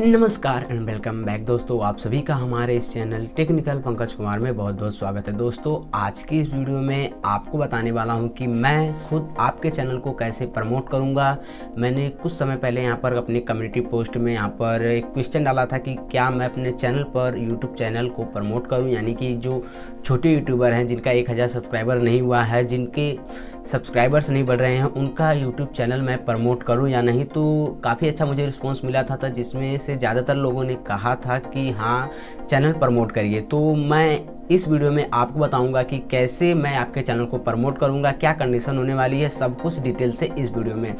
नमस्कार and welcome back दोस्तों, आप सभी का हमारे इस चैनल टेक्निकल पंकज कुमार में बहुत बहुत स्वागत है। दोस्तों आज की इस वीडियो में आपको बताने वाला हूं कि मैं खुद आपके चैनल को कैसे प्रमोट करूंगा। मैंने कुछ समय पहले यहां पर अपनी कम्युनिटी पोस्ट में यहां पर एक क्वेश्चन डाला था कि क्या मैं अपने चैनल पर यूट्यूब चैनल को प्रमोट करूँ, यानी कि जो छोटे यूट्यूबर हैं जिनका 1000 सब्सक्राइबर नहीं हुआ है, जिनके सब्सक्राइबर्स नहीं बढ़ रहे हैं, उनका यूट्यूब चैनल मैं प्रमोट करूं या नहीं। तो काफ़ी अच्छा मुझे रिस्पांस मिला था जिसमें से ज़्यादातर लोगों ने कहा था कि हाँ चैनल प्रमोट करिए। तो मैं इस वीडियो में आपको बताऊंगा कि कैसे मैं आपके चैनल को प्रमोट करूंगा, क्या कंडीशन होने वाली है, सब कुछ डिटेल से इस वीडियो में।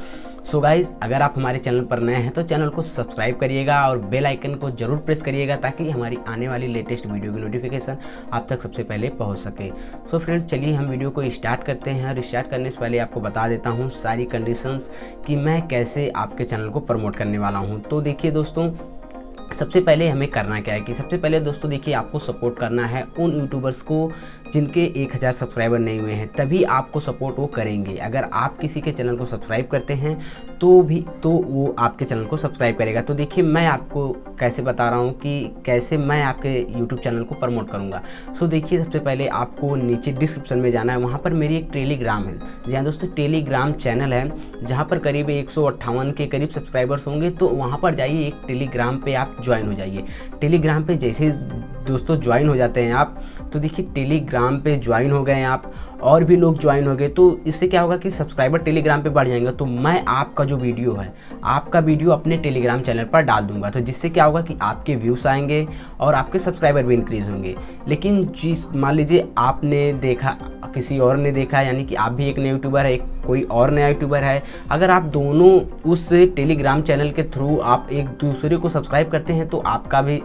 सो गाइज, अगर आप हमारे चैनल पर नए हैं तो चैनल को सब्सक्राइब करिएगा और बेल आइकन को जरूर प्रेस करिएगा ताकि हमारी आने वाली लेटेस्ट वीडियो की नोटिफिकेशन आप तक सबसे पहले पहुँच सके। सो फ्रेंड चलिए हम वीडियो को स्टार्ट करते हैं और स्टार्ट करने से पहले आपको बता देता हूँ सारी कंडीशंस कि मैं कैसे आपके चैनल को प्रमोट करने वाला हूँ। तो देखिए दोस्तों, सबसे पहले हमें करना क्या है कि सबसे पहले दोस्तों देखिए, आपको सपोर्ट करना है उन यूट्यूबर्स को जिनके 1000 सब्सक्राइबर नहीं हुए हैं, तभी आपको सपोर्ट वो करेंगे। अगर आप किसी के चैनल को सब्सक्राइब करते हैं तो वो आपके चैनल को सब्सक्राइब करेगा। तो देखिए मैं आपको कैसे बता रहा हूँ कि कैसे मैं आपके यूट्यूब चैनल को प्रमोट करूँगा। सो देखिए सबसे पहले आपको नीचे डिस्क्रिप्शन में जाना है, वहाँ पर मेरी एक टेलीग्राम है, जहाँ दोस्तों टेलीग्राम चैनल है जहाँ पर करीब 158 के करीब सब्सक्राइबर्स होंगे। तो वहाँ पर जाइए, एक टेलीग्राम पर आप ज्वाइन हो जाइए। टेलीग्राम पे जैसे दोस्तों ज्वाइन हो जाते हैं आप, तो देखिए टेलीग्राम पे ज्वाइन हो गए हैं आप, और भी लोग ज्वाइन हो गए, तो इससे क्या होगा कि सब्सक्राइबर टेलीग्राम पे बढ़ जाएंगे। तो मैं आपका जो वीडियो है, आपका वीडियो अपने टेलीग्राम चैनल पर डाल दूंगा, तो जिससे क्या होगा कि आपके व्यूज़ आएंगे और आपके सब्सक्राइबर भी इंक्रीज़ होंगे। लेकिन जिस मान लीजिए आपने देखा, किसी और ने देखा, यानी कि आप भी एक नए यूट्यूबर है, एक कोई और नया यूट्यूबर है, अगर आप दोनों उस टेलीग्राम चैनल के थ्रू आप एक दूसरे को सब्सक्राइब करते हैं तो आपका भी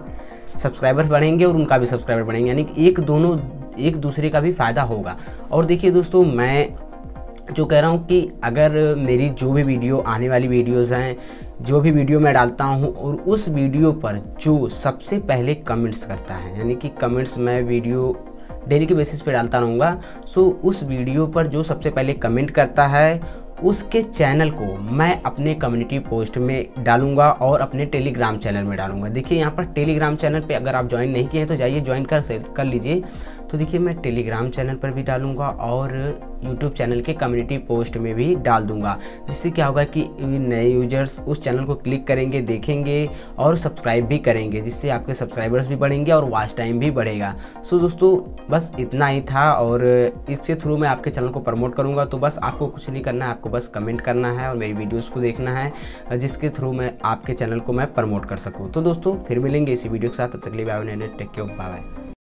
सब्सक्राइबर बढ़ेंगे और उनका भी सब्सक्राइबर बढ़ेंगे, यानी कि एक दूसरे का भी फ़ायदा होगा। और देखिए दोस्तों मैं जो कह रहा हूँ कि अगर मेरी जो भी वीडियो आने वाली वीडियोस हैं, जो भी वीडियो मैं डालता हूँ और उस वीडियो पर जो सबसे पहले कमेंट्स करता है, यानी कि कमेंट्स मैं वीडियो डेली के बेसिस पे डालता रहूँगा। सो उस वीडियो पर जो सबसे पहले कमेंट करता है उसके चैनल को मैं अपने कम्युनिटी पोस्ट में डालूंगा और अपने टेलीग्राम चैनल में डालूंगा। देखिए यहाँ पर टेलीग्राम चैनल पे अगर आप ज्वाइन नहीं किए हैं तो जाइए ज्वाइन कर लीजिए। तो देखिए मैं टेलीग्राम चैनल पर भी डालूंगा और यूट्यूब चैनल के कम्युनिटी पोस्ट में भी डाल दूंगा, जिससे क्या होगा कि नए यूजर्स उस चैनल को क्लिक करेंगे, देखेंगे और सब्सक्राइब भी करेंगे, जिससे आपके सब्सक्राइबर्स भी बढ़ेंगे और वॉच टाइम भी बढ़ेगा। सो दोस्तों बस इतना ही था, और इसके थ्रू मैं आपके चैनल को प्रमोट करूँगा। तो बस आपको कुछ नहीं करना है, आपको बस कमेंट करना है और मेरी वीडियोज़ को देखना है, जिसके थ्रू मैं आपके चैनल को प्रमोट कर सकूँ। तो दोस्तों फिर मिलेंगे इसी वीडियो के साथ, तब तक के लिए बाय बाय।